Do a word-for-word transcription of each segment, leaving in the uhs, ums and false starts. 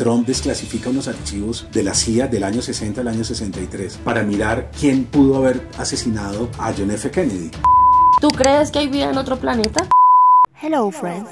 Trump desclasifica unos archivos de la C I A del año sesenta al año sesenta y tres para mirar quién pudo haber asesinado a John F. Kennedy. ¿Tú crees que hay vida en otro planeta? Hello, friend.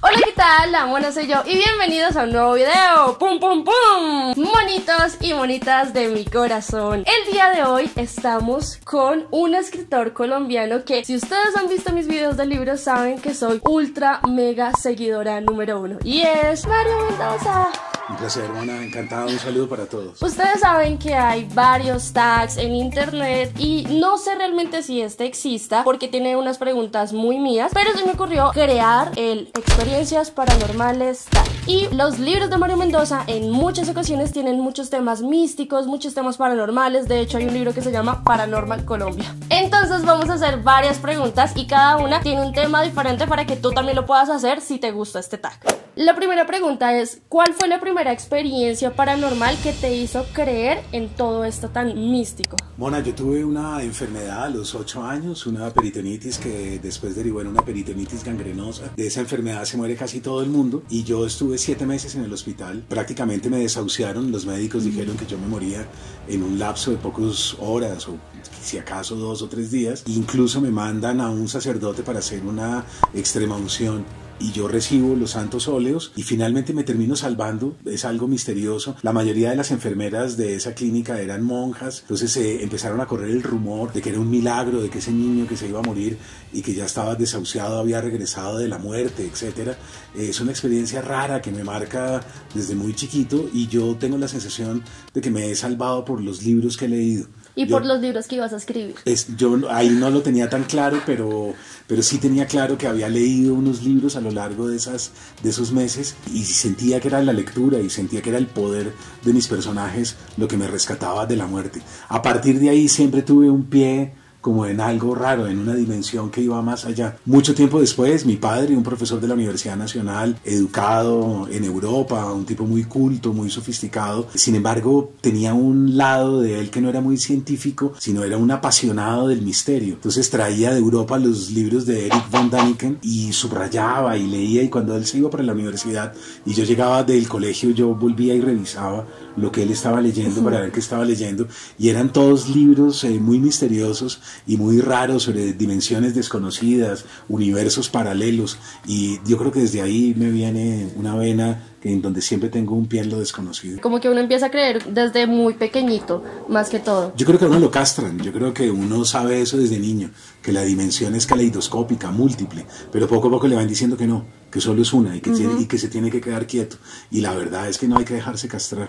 Hola, ¿qué tal? La Mona Soy Yo y bienvenidos a un nuevo video. ¡Pum, pum, pum! Monitos y monitas de mi corazón. El día de hoy estamos con un escritor colombiano que, si ustedes han visto mis videos de libros, saben que soy ultra mega seguidora número uno. Y es Mario Mendoza. Un placer, hermana, encantada, un saludo para todos. Ustedes saben que hay varios tags en internet y no sé realmente si este exista porque tiene unas preguntas muy mías, pero se me ocurrió crear el Experiencias Paranormales Tag. Y los libros de Mario Mendoza en muchas ocasiones tienen muchos temas místicos, muchos temas paranormales. De hecho, hay un libro que se llama Paranormal Colombia. Entonces vamos a hacer varias preguntas y cada una tiene un tema diferente para que tú también lo puedas hacer si te gusta este tag. La primera pregunta es: ¿cuál fue la primera experiencia paranormal que te hizo creer en todo esto tan místico? Mona, yo tuve una enfermedad a los ocho años, una peritonitis que después derivó en una peritonitis gangrenosa. De esa enfermedad se muere casi todo el mundo y yo estuve siete meses en el hospital. Prácticamente me desahuciaron, los médicos dijeron que yo me moría en un lapso de pocas horas o si acaso dos o tres días. Incluso me mandan a un sacerdote para hacer una extrema unción. Y yo recibo los santos óleos y finalmente me termino salvando. Es algo misterioso. La mayoría de las enfermeras de esa clínica eran monjas, entonces eh, empezaron a correr el rumor de que era un milagro, de que ese niño que se iba a morir y que ya estaba desahuciado había regresado de la muerte, etcétera. Eh, es una experiencia rara que me marca desde muy chiquito y yo tengo la sensación de que me he salvado por los libros que he leído. Y yo, por los libros que ibas a escribir. Es, yo ahí no lo tenía tan claro, pero, pero sí tenía claro que había leído unos libros a lo largo de, esas, de esos meses y sentía que era la lectura y sentía que era el poder de mis personajes lo que me rescataba de la muerte. A partir de ahí siempre tuve un pie como en algo raro, en una dimensión que iba más allá. Mucho tiempo después, mi padre, un profesor de la Universidad Nacional, educado en Europa, un tipo muy culto, muy sofisticado, sin embargo, tenía un lado de él que no era muy científico, sino era un apasionado del misterio. Entonces traía de Europa los libros de Erich von Däniken y subrayaba y leía, y cuando él se iba para la universidad y yo llegaba del colegio, yo volvía y revisaba lo que él estaba leyendo para ver qué estaba leyendo, y eran todos libros eh, muy misteriosos y muy raros sobre dimensiones desconocidas, universos paralelos, y yo creo que desde ahí me viene una vena en donde siempre tengo un pie en lo desconocido. Como que uno empieza a creer desde muy pequeñito, más que todo. Yo creo que a uno lo castran, yo creo que uno sabe eso desde niño, que la dimensión es caleidoscópica, múltiple, pero poco a poco le van diciendo que no, que solo es una y que, uh-huh. tiene, y que se tiene que quedar quieto, y la verdad es que no hay que dejarse castrar.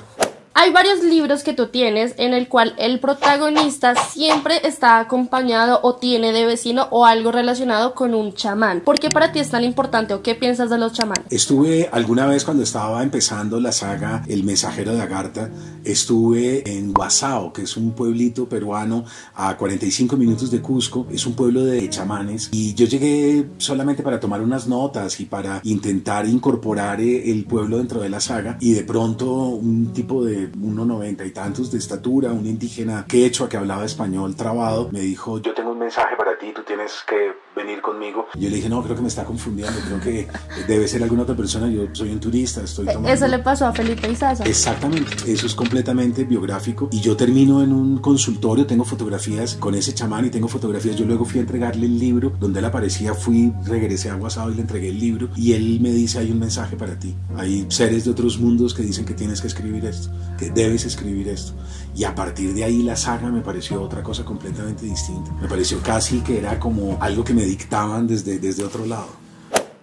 Hay varios libros que tú tienes en el cual el protagonista siempre está acompañado o tiene de vecino o algo relacionado con un chamán. ¿Por qué para ti es tan importante o qué piensas de los chamanes? Estuve alguna vez cuando estaba empezando la saga El Mensajero de Agarta, estuve en Guasao, que es un pueblito peruano a cuarenta y cinco minutos de Cusco, es un pueblo de chamanes, y yo llegué solamente para tomar unas notas y para intentar incorporar el pueblo dentro de la saga, y de pronto un tipo de uno noventa y tantos de estatura, un indígena quechua que hablaba español trabado, me dijo: yo tengo un mensaje para ti, tú tienes que venir conmigo. Yo le dije: no, creo que me está confundiendo, creo que debe ser alguna otra persona, yo soy un turista, estoy tomando... Eso le pasó a Felipe Isaza. Exactamente, eso es completamente biográfico, y yo termino en un consultorio, tengo fotografías con ese chamán y tengo fotografías, yo luego fui a entregarle el libro, donde él aparecía, fui, regresé a Guasado y le entregué el libro, y él me dice: hay un mensaje para ti, hay seres de otros mundos que dicen que tienes que escribir esto, que debes escribir esto. Y a partir de ahí la saga me pareció otra cosa completamente distinta, me pareció casi que era como algo que me dictaban desde, desde otro lado.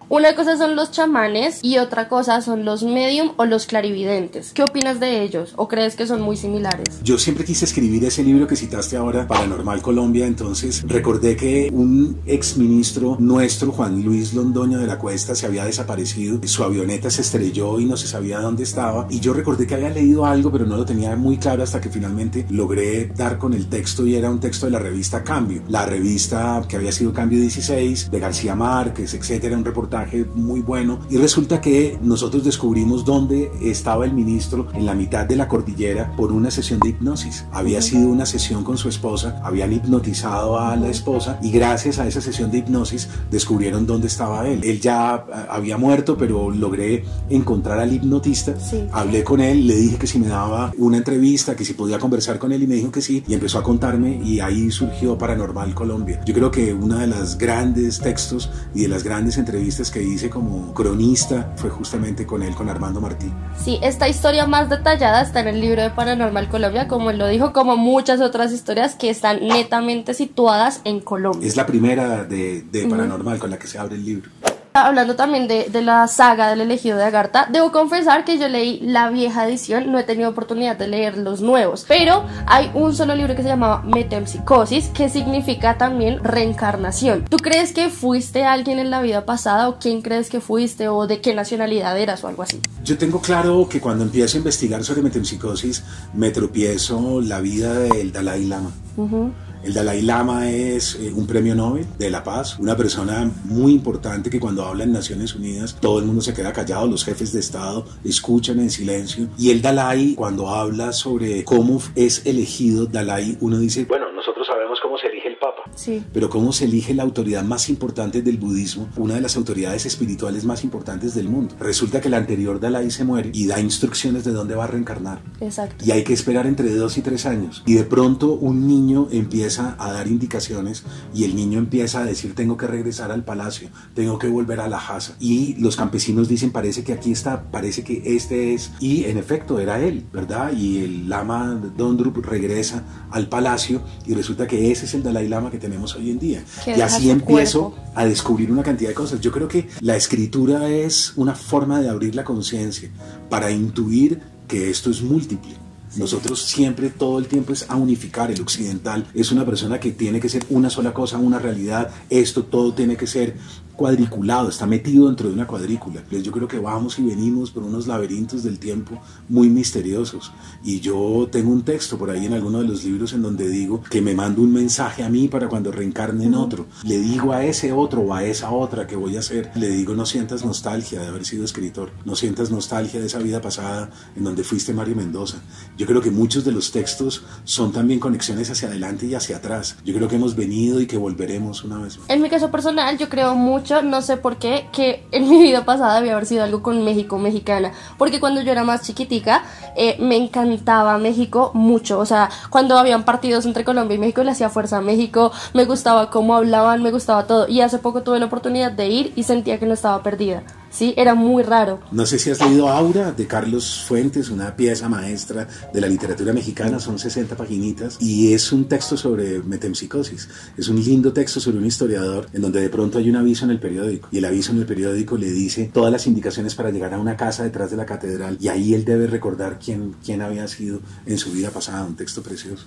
Una cosa son los chamanes y otra cosa son los medium o los clarividentes. ¿Qué opinas de ellos? ¿O crees que son muy similares? Yo siempre quise escribir ese libro que citaste ahora, Paranormal Colombia, entonces recordé que un exministro nuestro, Juan Luis Londoño de la Cuesta, se había desaparecido, su avioneta se estrelló y no se sabía dónde estaba, y yo recordé que había leído algo pero no lo tenía muy claro hasta que finalmente logré dar con el texto, y era un texto de la revista Cambio, la revista que había sido Cambio dieciséis, de García Márquez, etcétera, un reportaje personaje muy bueno, y resulta que nosotros descubrimos dónde estaba el ministro en la mitad de la cordillera por una sesión de hipnosis. Había sido una sesión con su esposa, habían hipnotizado a la esposa y gracias a esa sesión de hipnosis descubrieron dónde estaba él. Él ya había muerto, pero logré encontrar al hipnotista, sí. Hablé con él, le dije que si me daba una entrevista, que si podía conversar con él y me dijo que sí, y empezó a contarme y ahí surgió Paranormal Colombia. Yo creo que una de las grandes textos y de las grandes entrevistas que hice como cronista fue justamente con él, con Armando Martín. Sí, esta historia más detallada está en el libro de Paranormal Colombia, como él lo dijo, como muchas otras historias que están netamente situadas en Colombia. Es la primera de, de Paranormal, uh-huh, con la que se abre el libro. Hablando también de, de la saga del elegido de Agartha, debo confesar que yo leí la vieja edición, no he tenido oportunidad de leer los nuevos, pero hay un solo libro que se llamaba Metempsicosis, que significa también reencarnación. ¿Tú crees que fuiste alguien en la vida pasada o quién crees que fuiste o de qué nacionalidad eras o algo así? Yo tengo claro que cuando empiezo a investigar sobre metempsicosis me tropiezo la vida del Dalai Lama. Uh-huh. El Dalai Lama es eh, un premio Nobel de la Paz, una persona muy importante que cuando habla en Naciones Unidas todo el mundo se queda callado, los jefes de Estado escuchan en silencio. Y el Dalai, cuando habla sobre cómo es elegido Dalai, uno dice, bueno, nosotros sabemos cómo se elige el Papa, sí, pero cómo se elige la autoridad más importante del budismo, una de las autoridades espirituales más importantes del mundo. Resulta que el anterior Dalai se muere y da instrucciones de dónde va a reencarnar. Exacto. Y hay que esperar entre dos y tres años. Y de pronto un niño empieza a dar indicaciones y el niño empieza a decir tengo que regresar al palacio, tengo que volver a la casa, y los campesinos dicen parece que aquí está, parece que este es, y en efecto era él, ¿verdad? Y el lama Dondrup regresa al palacio y resulta que ese es el Dalai Lama que tenemos hoy en día, y así empiezo cuerpo a descubrir una cantidad de cosas. Yo creo que la escritura es una forma de abrir la conciencia para intuir que esto es múltiple. Nosotros siempre, todo el tiempo es a unificar. El occidental es una persona que tiene que ser una sola cosa, una realidad. Esto todo tiene que ser cuadriculado, está metido dentro de una cuadrícula. Entonces yo creo que vamos y venimos por unos laberintos del tiempo muy misteriosos. Y yo tengo un texto por ahí en alguno de los libros en donde digo que me mando un mensaje a mí para cuando reencarne en otro. Le digo a ese otro o a esa otra que voy a ser, le digo no sientas nostalgia de haber sido escritor, no sientas nostalgia de esa vida pasada en donde fuiste Mario Mendoza. Yo creo que muchos de los textos son también conexiones hacia adelante y hacia atrás. Yo creo que hemos venido y que volveremos una vez más. En mi caso personal yo creo mucho, no sé por qué, que en mi vida pasada debía haber sido algo con México, mexicana, porque cuando yo era más chiquitica eh, me encantaba México mucho. O sea, cuando habían partidos entre Colombia y México le hacía fuerza a México, me gustaba cómo hablaban, me gustaba todo, y hace poco tuve la oportunidad de ir y sentía que no estaba perdida. Sí, era muy raro. No sé si has leído Aura de Carlos Fuentes, una pieza maestra de la literatura mexicana, son sesenta paginitas y es un texto sobre metempsicosis. Es un lindo texto sobre un historiador en donde de pronto hay un aviso en el periódico y el aviso en el periódico le dice todas las indicaciones para llegar a una casa detrás de la catedral, y ahí él debe recordar quién, quién había sido en su vida pasada. Un texto precioso.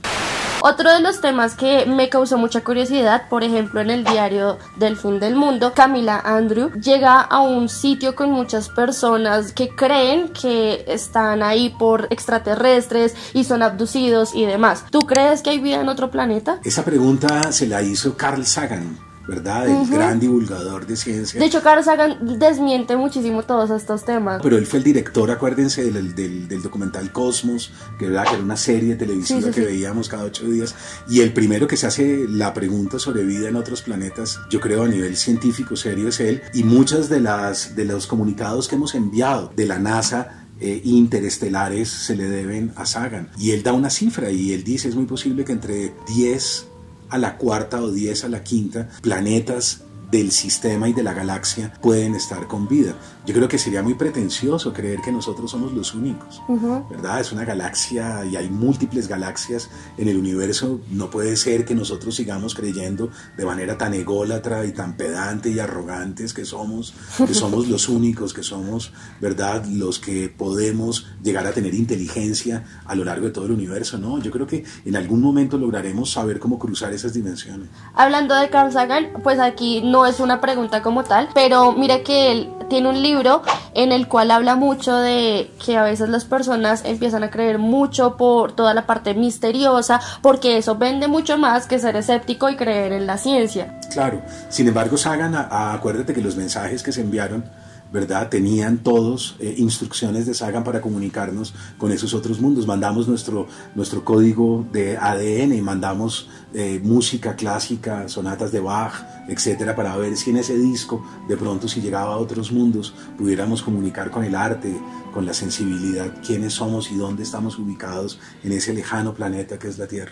Otro de los temas que me causó mucha curiosidad, por ejemplo en el Diario del Fin del Mundo, Camila Andrew llega a un sitio con muchas personas que creen que están ahí por extraterrestres y son abducidos y demás. ¿Tú crees que hay vida en otro planeta? Esa pregunta se la hizo Carl Sagan, ¿verdad? El uh-huh. gran divulgador de ciencia. De hecho, Carl Sagan desmiente muchísimo todos estos temas. Pero él fue el director, acuérdense, del, del, del documental Cosmos, que, ¿verdad? Que era una serie televisiva sí, sí, que sí. veíamos cada ocho días. Y el primero que se hace la pregunta sobre vida en otros planetas, yo creo a nivel científico serio, es él. Y muchas de las de los comunicados que hemos enviado de la NASA Eh, interestelares se le deben a Sagan. Y él da una cifra y él dice, es muy posible que entre diez a la cuarta o diez a la quinta planetas del sistema y de la galaxia pueden estar con vida. Yo creo que sería muy pretencioso creer que nosotros somos los únicos, uh-huh. ¿verdad? Es una galaxia y hay múltiples galaxias en el universo. No puede ser que nosotros sigamos creyendo de manera tan ególatra y tan pedante y arrogantes que somos, que somos los únicos, que somos, ¿verdad?, los que podemos llegar a tener inteligencia a lo largo de todo el universo. No, yo creo que en algún momento lograremos saber cómo cruzar esas dimensiones. Hablando de Carl Sagan, pues aquí no es una pregunta como tal, pero mira que él tiene un libro en el cual habla mucho de que a veces las personas empiezan a creer mucho por toda la parte misteriosa, porque eso vende mucho más que ser escéptico y creer en la ciencia. Claro, sin embargo, Sagan, a, a, acuérdate que los mensajes que se enviaron, ¿verdad?, tenían todos eh, instrucciones de Sagan para comunicarnos con esos otros mundos. Mandamos nuestro, nuestro código de A D N y mandamos eh, música clásica, sonatas de Bach, etcétera, para ver si en ese disco, de pronto, si llegaba a otros mundos, pudiéramos comunicar con el arte, con la sensibilidad, quiénes somos y dónde estamos ubicados en ese lejano planeta que es la Tierra.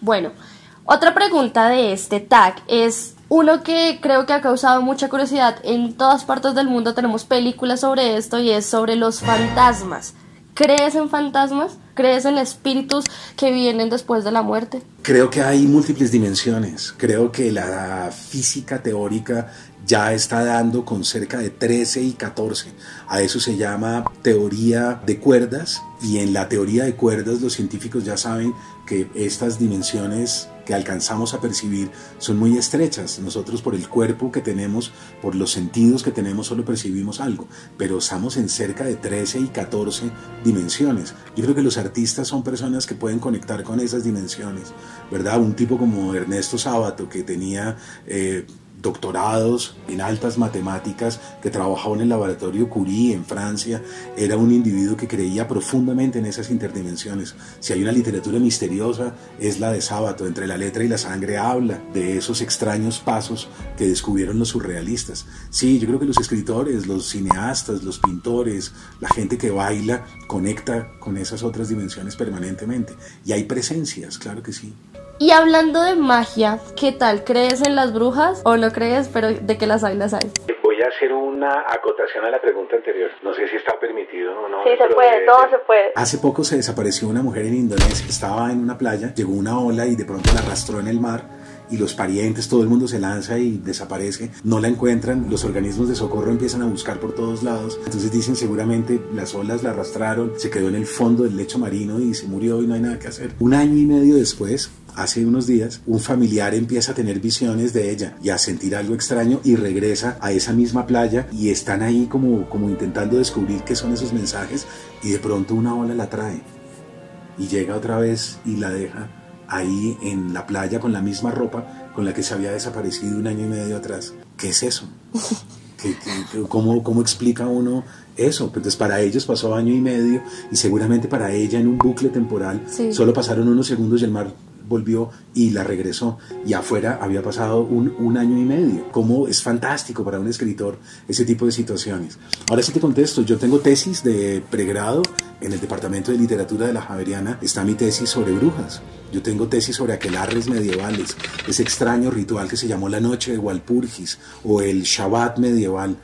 Bueno, otra pregunta de este tag es uno que creo que ha causado mucha curiosidad. En todas partes del mundo tenemos películas sobre esto, y es sobre los fantasmas. ¿Crees en fantasmas? ¿Crees en espíritus que vienen después de la muerte? Creo que hay múltiples dimensiones. Creo que la física teórica ya está dando con cerca de trece y catorce. A eso se llama teoría de cuerdas, y en la teoría de cuerdas los científicos ya saben que estas dimensiones que alcanzamos a percibir son muy estrechas. Nosotros, por el cuerpo que tenemos, por los sentidos que tenemos, solo percibimos algo, pero estamos en cerca de trece y catorce dimensiones. Yo creo que los artistas son personas que pueden conectar con esas dimensiones, ¿verdad? Un tipo como Ernesto Sábato, que tenía eh, doctorados en altas matemáticas, que trabajaba en el laboratorio Curie en Francia, era un individuo que creía profundamente en esas interdimensiones. Si hay una literatura misteriosa, es la de Sábato. Entre la letra y la sangre habla de esos extraños pasos que descubrieron los surrealistas. Sí, yo creo que los escritores, los cineastas, los pintores, la gente que baila, conecta con esas otras dimensiones permanentemente. Y hay presencias, claro que sí. Y hablando de magia, ¿qué tal? ¿Crees en las brujas o no crees, pero de que las hay, las hay? Voy a hacer una acotación a la pregunta anterior. No sé si está permitido o no. Sí, se puede, de... todo se puede. Hace poco se desapareció una mujer en Indonesia. Estaba en una playa, llegó una ola y de pronto la arrastró en el mar. Y los parientes, todo el mundo se lanza y desaparece, no la encuentran, los organismos de socorro empiezan a buscar por todos lados, entonces dicen seguramente las olas la arrastraron, se quedó en el fondo del lecho marino y se murió y no hay nada que hacer. Un año y medio después, hace unos días, un familiar empieza a tener visiones de ella y a sentir algo extraño y regresa a esa misma playa y están ahí como, como intentando descubrir qué son esos mensajes y de pronto una ola la trae y llega otra vez y la deja ahí en la playa con la misma ropa con la que se había desaparecido un año y medio atrás. ¿Qué es eso? ¿Qué, qué, qué, cómo, ¿Cómo explica uno eso? Entonces para ellos pasó año y medio y seguramente para ella en un bucle temporal sí. Solo pasaron unos segundos y el mar volvió y la regresó y afuera había pasado un, un año y medio. Cómo es fantástico para un escritor ese tipo de situaciones. Ahora sí te contesto, yo tengo tesis de pregrado en el Departamento de Literatura de la Javeriana. Está mi tesis sobre brujas, yo tengo tesis sobre aquelarres medievales, ese extraño ritual que se llamó la noche de Walpurgis o el Shabbat medieval.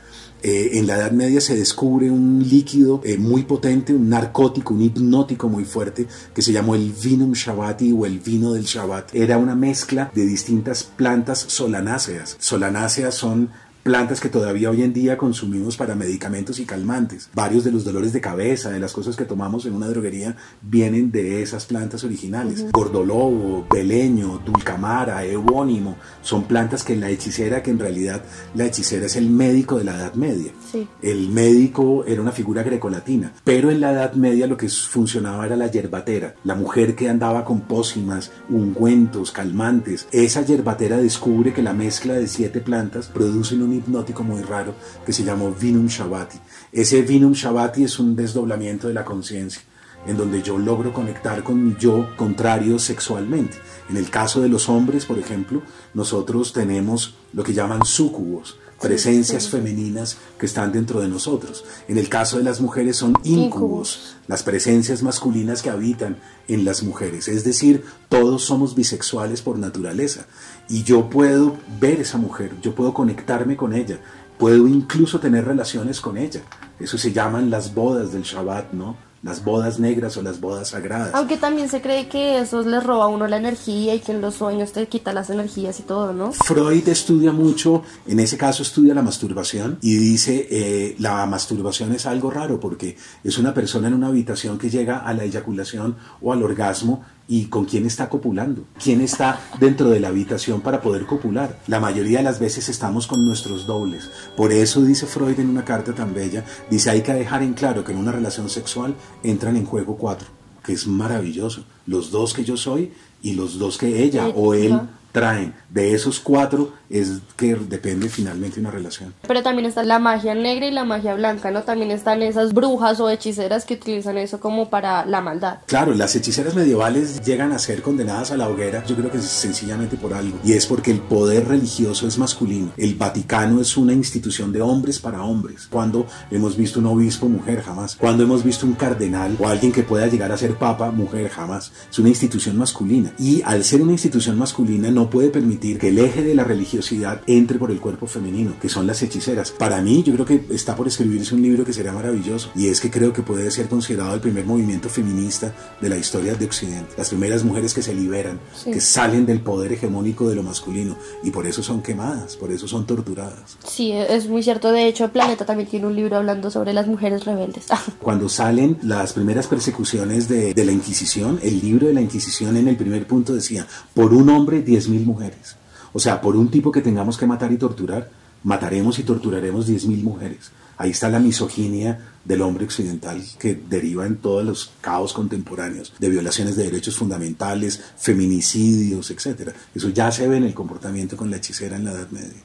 Eh, en la Edad Media se descubre un líquido eh, muy potente, un narcótico, un hipnótico muy fuerte que se llamó el Vinum Shabbati o el vino del Shabbat. Era una mezcla de distintas plantas solanáceas. Solanáceas son plantas que todavía hoy en día consumimos para medicamentos y calmantes. Varios de los dolores de cabeza, de las cosas que tomamos en una droguería, vienen de esas plantas originales. Uh-huh. Gordolobo, beleño, dulcamara, evónimo, son plantas que la hechicera, que en realidad la hechicera es el médico de la Edad Media. Sí. El médico era una figura grecolatina, pero en la Edad Media lo que funcionaba era la yerbatera, la mujer que andaba con pócimas, ungüentos, calmantes. Esa yerbatera descubre que la mezcla de siete plantas produce un hipnótico muy raro que se llamó Vinum Shabbati. Ese Vinum Shabbati es un desdoblamiento de la conciencia en donde yo logro conectar con mi yo contrario sexualmente. En el caso de los hombres, por ejemplo, nosotros tenemos lo que llaman súcubos, presencias femeninas que están dentro de nosotros. En el caso de las mujeres son íncubos, las presencias masculinas que habitan en las mujeres. Es decir, todos somos bisexuales por naturaleza y yo puedo ver esa mujer, yo puedo conectarme con ella, puedo incluso tener relaciones con ella. Eso se llaman las bodas del Shabbat, ¿no? Las bodas negras o las bodas sagradas. Aunque también se cree que eso les roba a uno la energía y que en los sueños te quita las energías y todo, ¿no? Freud estudia mucho, en ese caso estudia la masturbación y dice eh, la masturbación es algo raro porque es una persona en una habitación que llega a la eyaculación o al orgasmo y con quién está copulando, quién está dentro de la habitación para poder copular. La mayoría de las veces estamos con nuestros dobles. Por eso dice Freud en una carta tan bella, dice hay que dejar en claro que en una relación sexual entran en juego cuatro, que es maravilloso, los dos que yo soy y los dos que ella o él traen. De esos cuatro es que depende finalmente una relación. Pero también está la magia negra y la magia blanca, ¿no? También están esas brujas o hechiceras que utilizan eso como para la maldad. Claro, las hechiceras medievales llegan a ser condenadas a la hoguera, yo creo que sencillamente por algo, y es porque el poder religioso es masculino. El Vaticano es una institución de hombres para hombres. ¿Cuándo hemos visto un obispo mujer? Jamás. ¿Cuándo hemos visto un cardenal o alguien que pueda llegar a ser papa mujer? Jamás. Es una institución masculina, y al ser una institución masculina no puede permitir que el eje de la religiosidad entre por el cuerpo femenino, que son las hechiceras. Para mí, yo creo que está por escribirse un libro que será maravilloso, y es que creo que puede ser considerado el primer movimiento feminista de la historia de Occidente. Las primeras mujeres que se liberan, sí, que salen del poder hegemónico de lo masculino, y por eso son quemadas, por eso son torturadas. Sí, es muy cierto. De hecho, Planeta también tiene un libro hablando sobre las mujeres rebeldes. Cuando salen las primeras persecuciones de, de la Inquisición, el libro de la Inquisición en el primer punto decía, por un hombre, diez mil mujeres. O sea, por un tipo que tengamos que matar y torturar, mataremos y torturaremos diez mil mujeres. Ahí está la misoginia del hombre occidental, que deriva en todos los caos contemporáneos, de violaciones de derechos fundamentales, feminicidios, etcétera. Eso ya se ve en el comportamiento con la hechicera en la Edad Media.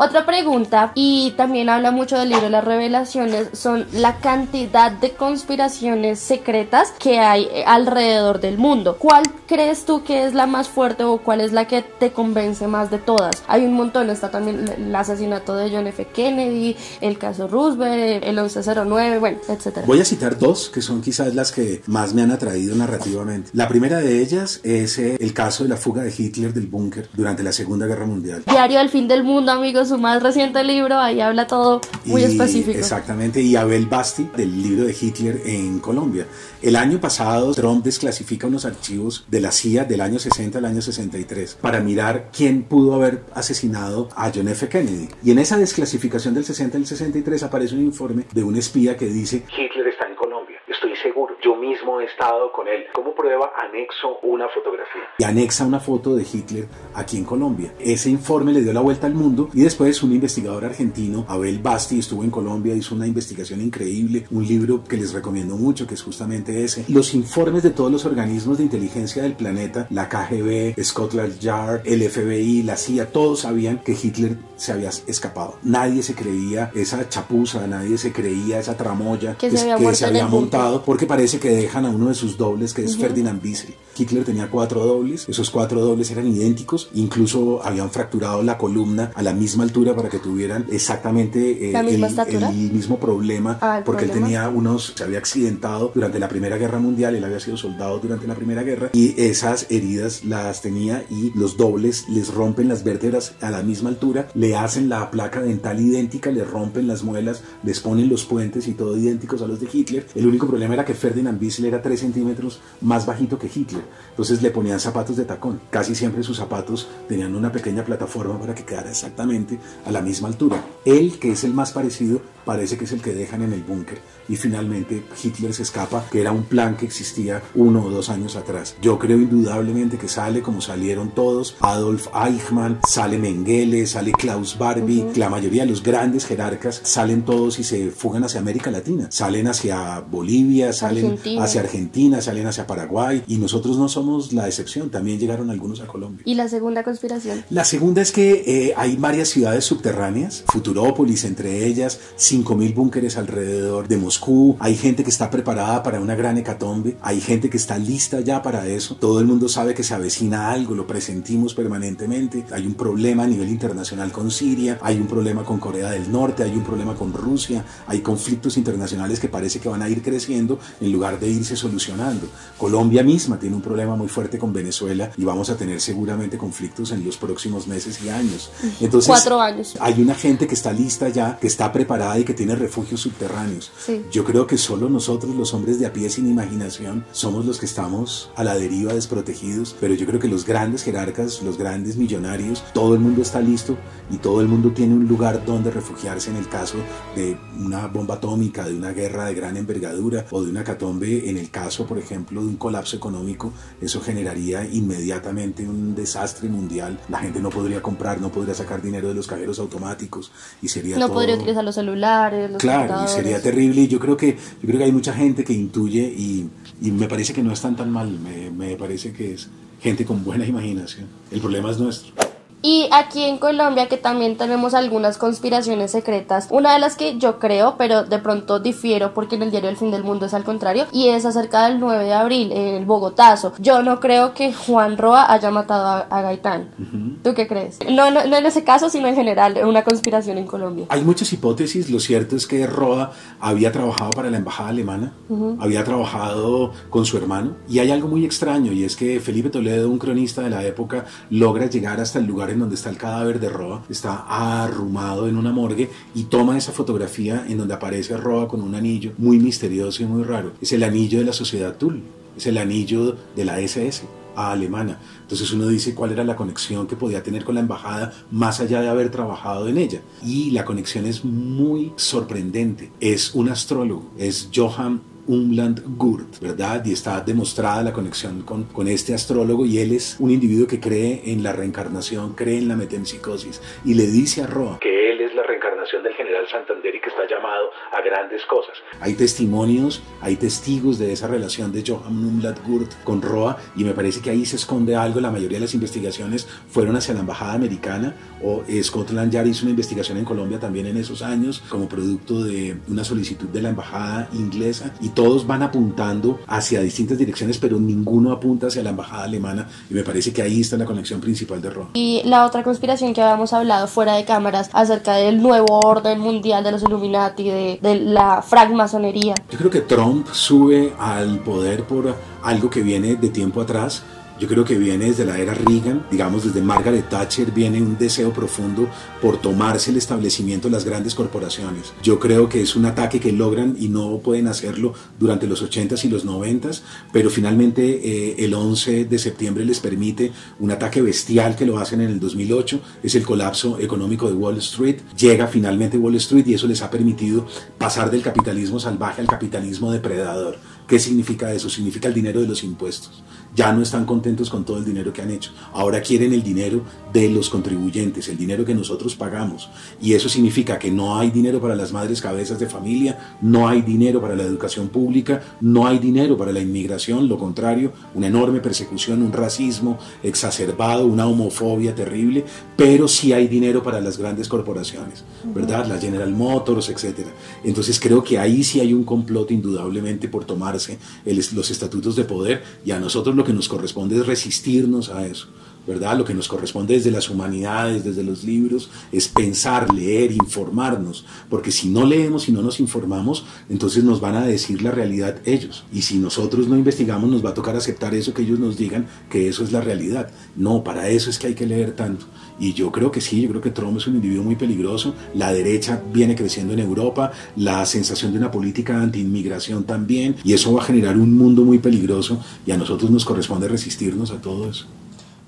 Otra pregunta, y también habla mucho del libro de las revelaciones, son la cantidad de conspiraciones secretas que hay alrededor del mundo. ¿Cuál crees tú que es la más fuerte o cuál es la que te convence más de todas? Hay un montón, está también el asesinato de John efe Kennedy, el caso Roosevelt, el once cero nueve, bueno, etcétera. Voy a citar dos que son quizás las que más me han atraído narrativamente. La primera de ellas es el caso de la fuga de Hitler del búnker durante la Segunda Guerra Mundial. Diario del Fin del Mundo, amigos, su más reciente libro, ahí habla todo muy y, específico. Exactamente, y Abel Basti del libro de Hitler en Colombia. El año pasado Trump desclasifica unos archivos de la C I A del año sesenta al año sesenta y tres para mirar quién pudo haber asesinado a John efe Kennedy. Y en esa desclasificación del sesenta al sesenta y tres aparece un informe de un espía que dice: Hitler está en Colombia, estoy seguro, yo mismo he estado con él. Como prueba anexo una fotografía. Y anexa una foto de Hitler aquí en Colombia. Ese informe le dio la vuelta al mundo y después un investigador argentino, Abel Basti, estuvo en Colombia, hizo una investigación increíble, un libro que les recomiendo mucho, que es justamente ese. Los informes de todos los organismos de inteligencia del planeta, la K G B, Scotland Yard, el F B I, la C I A, todos sabían que Hitler se había escapado. Nadie se creía esa chapuza, nadie se creía esa tramoya que, que se había, que se había montado, porque parece que dejan a uno de sus dobles, que es uh-huh. Ferdinand Biesel. Hitler tenía cuatro dobles, esos cuatro dobles eran idénticos, incluso habían fracturado la columna a la misma altura para que tuvieran exactamente eh, el, el mismo problema, ah, el porque problema. él tenía unos, se había accidentado durante la Primera Guerra Mundial, él había sido soldado durante la Primera Guerra y esas heridas las tenía, y los dobles les rompen las vértebras a la misma altura, le hacen la placa dental idéntica, le rompen las muelas, les ponen los puentes y todo idénticos a los de Hitler. El único problema era que Ferdinand Biesel era tres centímetros más bajito que Hitler. Entonces le ponían zapatos de tacón. Casi siempre sus zapatos tenían una pequeña plataforma para que quedara exactamente a la misma altura. Él, que es el más parecido, parece que es el que dejan en el búnker. Y finalmente Hitler se escapa, que era un plan que existía uno o dos años atrás. Yo creo indudablemente que sale como salieron todos: Adolf Eichmann, sale Mengele, sale Klaus Barbie, uh-huh. La mayoría de los grandes jerarcas salen todos y se fugan hacia América Latina, salen hacia Bolivia, salen Argentina. hacia Argentina, salen hacia Paraguay, y nosotros no somos la excepción, también llegaron algunos a Colombia. ¿Y la segunda conspiración? La segunda es que eh, hay varias ciudades subterráneas, Futurópolis entre ellas, cinco mil búnkeres alrededor de Moscú. Hay gente que está preparada para una gran hecatombe, hay gente que está lista ya para eso, todo el mundo sabe que se avecina algo, lo presentimos permanentemente, hay un problema a nivel internacional con Siria, hay un problema con Corea del Norte, hay un problema con Rusia, hay conflictos internacionales que parece que van a ir creciendo en lugar de irse solucionando. Colombia misma tiene un problema muy fuerte con Venezuela y vamos a tener seguramente conflictos en los próximos meses y años. Entonces, cuatro años. Hay una gente que está lista ya, que está preparada y que tiene refugios subterráneos. Sí. Yo creo que solo nosotros, los hombres de a pie sin imaginación, somos los que estamos a la deriva, desprotegidos, pero yo creo que los grandes jerarcas, los grandes millonarios, todo el mundo está listo y todo el mundo tiene un lugar donde refugiarse en el caso de una bomba atómica, de una guerra de gran envergadura o de una hecatombe. En el caso, por ejemplo, de un colapso económico, eso generaría inmediatamente un desastre mundial. La gente no podría comprar, no podría sacar dinero de los cajeros automáticos y sería no todo... podría utilizar los celulares, los claro, computadores. Y sería terrible. Y yo Yo creo que, yo creo que hay mucha gente que intuye y, y me parece que no están tan mal, me, me parece que es... gente con buena imaginación. El problema es nuestro. Y aquí en Colombia, que también tenemos algunas conspiraciones secretas, una de las que yo creo, pero de pronto difiero porque en el Diario del Fin del Mundo es al contrario, y es acerca del nueve de abril, el Bogotazo. Yo no creo que Juan Roa haya matado a, a Gaitán. Uh-huh. ¿Tú qué crees? No, no, no en ese caso, sino en general, una conspiración en Colombia. Hay muchas hipótesis. Lo cierto es que Roa había trabajado para la embajada alemana, uh-huh, había trabajado con su hermano, y hay algo muy extraño, y es que Felipe Toledo, un cronista de la época, logra llegar hasta el lugar en donde está el cadáver de Roa, está arrumado en una morgue, y toma esa fotografía en donde aparece Roa con un anillo muy misterioso y muy raro. Es el anillo de la sociedad Tul, es el anillo de la ese ese alemana. Entonces uno dice cuál era la conexión que podía tener con la embajada más allá de haber trabajado en ella, y la conexión es muy sorprendente. Es un astrólogo, es Johann Umland Gaudt, ¿verdad? Y está demostrada la conexión con, con este astrólogo, y él es un individuo que cree en la reencarnación, cree en la metempsicosis, y le dice a Roa que él es la reencarnación del general Santander y que está llamado a grandes cosas. Hay testimonios, hay testigos de esa relación de Johann Umland Gaudt con Roa, y me parece que ahí se esconde algo. La mayoría de las investigaciones fueron hacia la embajada americana, o Scotland Yard hizo una investigación en Colombia también en esos años como producto de una solicitud de la embajada inglesa, y todos van apuntando hacia distintas direcciones, pero ninguno apunta hacia la embajada alemana, y me parece que ahí está la conexión principal de Roa. Y la otra conspiración que habíamos hablado fuera de cámaras acerca del nuevo orden mundial, de los Illuminati, de, de la francmasonería. Yo creo que Trump sube al poder por algo que viene de tiempo atrás. Yo creo que viene desde la era Reagan, digamos desde Margaret Thatcher, viene un deseo profundo por tomarse el establecimiento de las grandes corporaciones. Yo creo que es un ataque que logran y no pueden hacerlo durante los ochentas y los noventas, pero finalmente eh, el once de septiembre les permite un ataque bestial que lo hacen en el dos mil ocho, es el colapso económico de Wall Street. Llega finalmente Wall Street y eso les ha permitido pasar del capitalismo salvaje al capitalismo depredador. ¿Qué significa eso? Significa el dinero de los impuestos. Ya no están contentos con todo el dinero que han hecho. Ahora quieren el dinero de los contribuyentes, el dinero que nosotros pagamos. Y eso significa que no hay dinero para las madres cabezas de familia, no hay dinero para la educación pública, no hay dinero para la inmigración. Lo contrario, una enorme persecución, un racismo exacerbado, una homofobia terrible, pero sí hay dinero para las grandes corporaciones, ¿verdad? La General Motors, etcétera. Entonces creo que ahí sí hay un complot indudablemente por tomar El, los estatutos de poder, y a nosotros lo que nos corresponde es resistirnos a eso, ¿verdad? Lo que nos corresponde desde las humanidades, desde los libros, es pensar, leer, informarnos, porque si no leemos, si no nos informamos, entonces nos van a decir la realidad ellos, y si nosotros no investigamos nos va a tocar aceptar eso que ellos nos digan, que eso es la realidad. No, para eso es que hay que leer tanto. Y yo creo que sí, yo creo que Trump es un individuo muy peligroso. La derecha viene creciendo en Europa, la sensación de una política antiinmigración también, y eso va a generar un mundo muy peligroso, y a nosotros nos corresponde resistirnos a todo eso.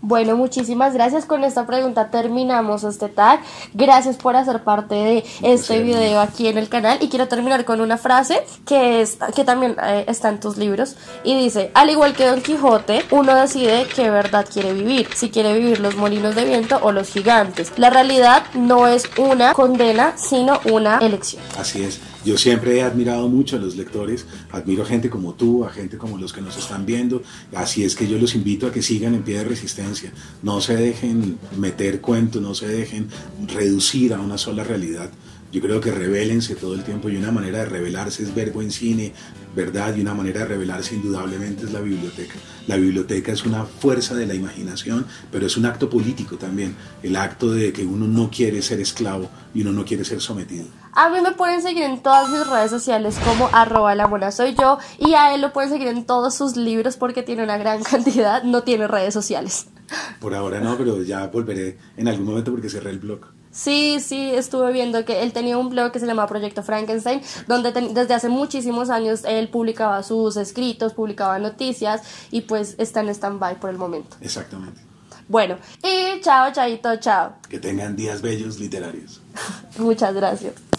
Bueno, muchísimas gracias. Con esta pregunta terminamos este tag. Gracias por hacer parte de este video aquí en el canal. Y quiero terminar con una frase que, es, que también eh, está en tus libros. Y dice, al igual que Don Quijote, uno decide qué verdad quiere vivir. Si quiere vivir los molinos de viento o los gigantes. La realidad no es una condena, sino una elección. Así es. Yo siempre he admirado mucho a los lectores, admiro a gente como tú, a gente como los que nos están viendo, así es que yo los invito a que sigan en pie de resistencia, no se dejen meter cuento, no se dejen reducir a una sola realidad. Yo creo que rebélense todo el tiempo, y una manera de rebelarse es ver buen cine, ¿verdad? Y una manera de rebelarse indudablemente es la biblioteca. La biblioteca es una fuerza de la imaginación, pero es un acto político también, el acto de que uno no quiere ser esclavo y uno no quiere ser sometido. A mí me pueden seguir en todas mis redes sociales como arroba la mona soy yo, y a él lo pueden seguir en todos sus libros porque tiene una gran cantidad, no tiene redes sociales. Por ahora no, pero ya volveré en algún momento porque cerré el blog. Sí, sí, estuve viendo que él tenía un blog que se llamaba Proyecto Frankenstein, donde ten, desde hace muchísimos años él publicaba sus escritos, publicaba noticias, y pues está en stand-by por el momento. Exactamente. Bueno, y chao, chaito, chao. Que tengan días bellos literarios. Muchas gracias.